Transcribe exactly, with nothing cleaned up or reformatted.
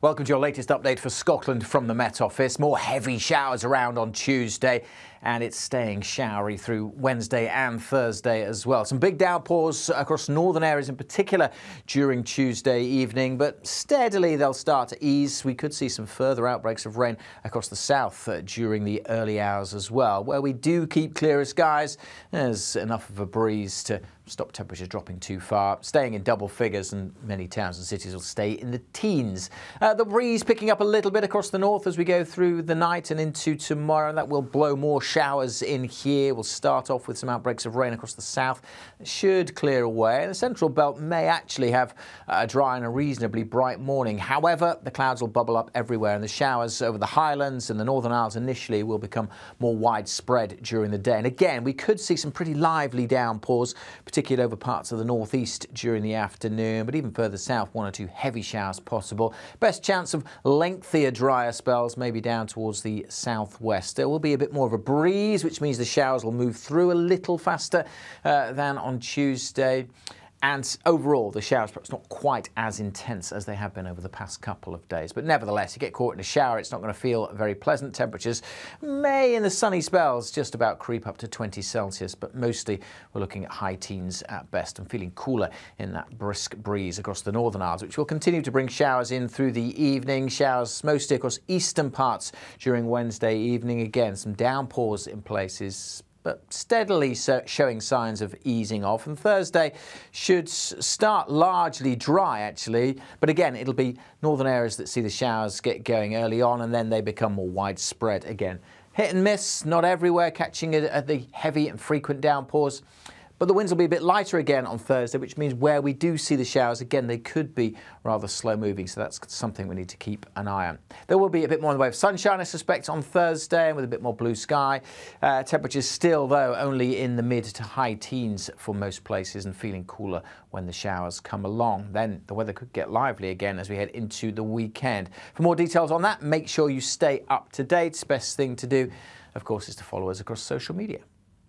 Welcome to your latest update for Scotland from the Met Office. More heavy showers around on Tuesday, and it's staying showery through Wednesday and Thursday as well. Some big downpours across northern areas in particular during Tuesday evening, but steadily they'll start to ease. We could see some further outbreaks of rain across the south during the early hours as well, where we do keep clearer skies. There's enough of a breeze to stop temperatures dropping too far, staying in double figures, and many towns and cities will stay in the teens. Uh, the breeze picking up a little bit across the north as we go through the night and into tomorrow, and that will blow more showers in here. We'll start off with some outbreaks of rain across the south. It should clear away. The central belt may actually have a dry and a reasonably bright morning. However, the clouds will bubble up everywhere, and the showers over the Highlands and the Northern Isles initially will become more widespread during the day. And again, we could see some pretty lively downpours, particularly particularly over parts of the northeast during the afternoon, but even further south, one or two heavy showers possible. Best chance of lengthier, drier spells maybe down towards the southwest. There will be a bit more of a breeze, which means the showers will move through a little faster uh, than on Tuesday. And overall, the showers perhaps not quite as intense as they have been over the past couple of days. But nevertheless, you get caught in a shower, it's not going to feel very pleasant. Temperatures may, in the sunny spells, just about creep up to twenty Celsius. But mostly, we're looking at high teens at best and feeling cooler in that brisk breeze across the Northern Isles, which will continue to bring showers in through the evening. Showers mostly across eastern parts during Wednesday evening. Again, some downpours in places, but steadily showing signs of easing off. And Thursday should start largely dry, actually. But again, it'll be northern areas that see the showers get going early on, and then they become more widespread again. Hit and miss, not everywhere, catching it at the heavy and frequent downpours. But the winds will be a bit lighter again on Thursday, which means where we do see the showers, again, they could be rather slow-moving, so that's something we need to keep an eye on. There will be a bit more in the way of sunshine, I suspect, on Thursday, and with a bit more blue sky. Uh, temperatures still, though, only in the mid to high teens for most places, and feeling cooler when the showers come along. Then the weather could get lively again as we head into the weekend. For more details on that, make sure you stay up to date. Best thing to do, of course, is to follow us across social media.